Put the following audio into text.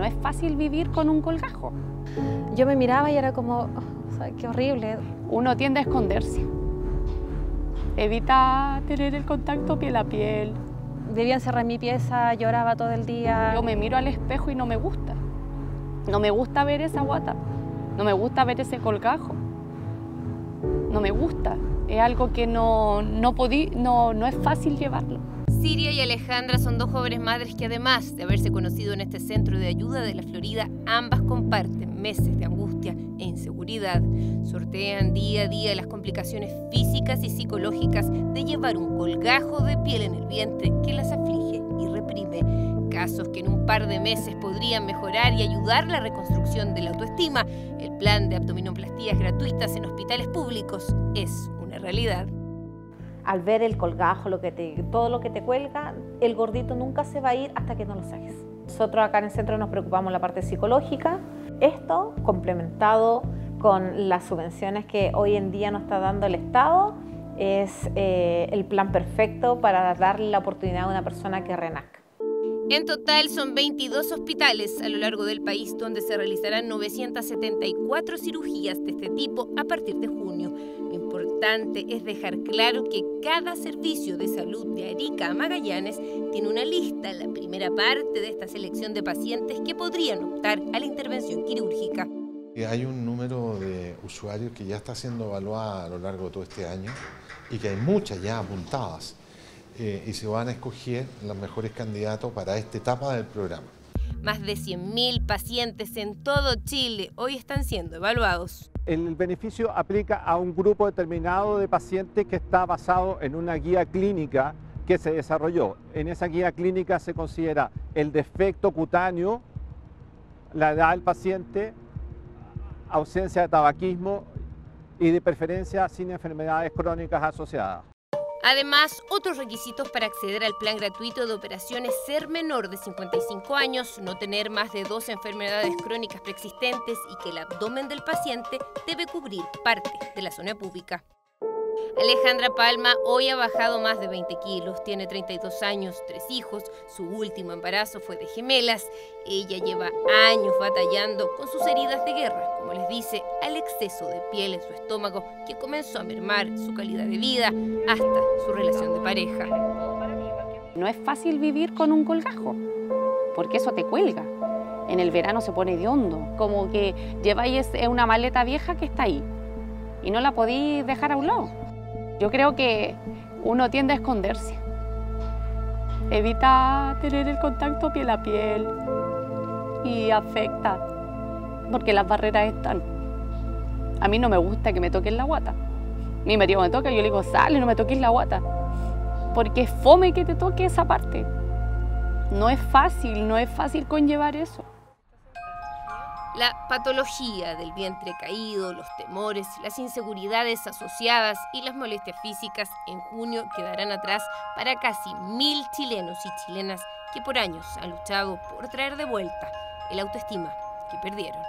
No es fácil vivir con un colgajo. Yo me miraba y era como, o sea, qué horrible. Uno tiende a esconderse. Evita tener el contacto piel a piel. Debía encerrar mi pieza, lloraba todo el día. Yo me miro al espejo y no me gusta. No me gusta ver esa guata. No me gusta ver ese colgajo. No me gusta. Es algo que no es fácil llevarlo. Siria y Alejandra son dos jóvenes madres que, además de haberse conocido en este Centro de Ayuda de la Florida, ambas comparten meses de angustia e inseguridad. Sortean día a día las complicaciones físicas y psicológicas de llevar un colgajo de piel en el vientre que las aflige y reprime. Casos que en un par de meses podrían mejorar y ayudar la reconstrucción de la autoestima. El plan de abdominoplastías gratuitas en hospitales públicos es una realidad. Al ver el colgajo, todo lo que te cuelga, el gordito nunca se va a ir hasta que no lo saques. Nosotros acá en el centro nos preocupamos la parte psicológica. Esto complementado con las subvenciones que hoy en día nos está dando el Estado es el plan perfecto para darle la oportunidad a una persona que renazca. En total son 22 hospitales a lo largo del país donde se realizarán 974 cirugías de este tipo a partir de junio. Lo importante es dejar claro que cada servicio de salud de Arica a Magallanes tiene una lista en la primera parte de esta selección de pacientes que podrían optar a la intervención quirúrgica. Hay un número de usuarios que ya está siendo evaluada a lo largo de todo este año y que hay muchas ya apuntadas. Y se van a escoger los mejores candidatos para esta etapa del programa. Más de 100.000 pacientes en todo Chile hoy están siendo evaluados. El beneficio aplica a un grupo determinado de pacientes que está basado en una guía clínica que se desarrolló. En esa guía clínica se considera el defecto cutáneo, la edad del paciente, ausencia de tabaquismo y de preferencia sin enfermedades crónicas asociadas. Además, otros requisitos para acceder al plan gratuito de operaciones: ser menor de 55 años, no tener más de 2 enfermedades crónicas preexistentes y que el abdomen del paciente debe cubrir parte de la zona pública. Alejandra Palma hoy ha bajado más de 20 kilos, tiene 32 años, 3 hijos, su último embarazo fue de gemelas. Ella lleva años batallando con sus heridas de guerra, como les dice, al exceso de piel en su estómago que comenzó a mermar su calidad de vida hasta su relación de pareja. No es fácil vivir con un colgajo, porque eso te cuelga. En el verano se pone hediondo, como que lleváis una maleta vieja que está ahí y no la podéis dejar a un lado. Yo creo que uno tiende a esconderse, evita tener el contacto piel a piel y afecta, porque las barreras están. A mí no me gusta que me toquen la guata. Mi marido me toca, yo le digo, sale, no me toques la guata, porque es fome que te toque esa parte. No es fácil conllevar eso. La patología del vientre caído, los temores, las inseguridades asociadas y las molestias físicas en junio quedarán atrás para casi 1.000 chilenos y chilenas que por años han luchado por traer de vuelta el autoestima que perdieron.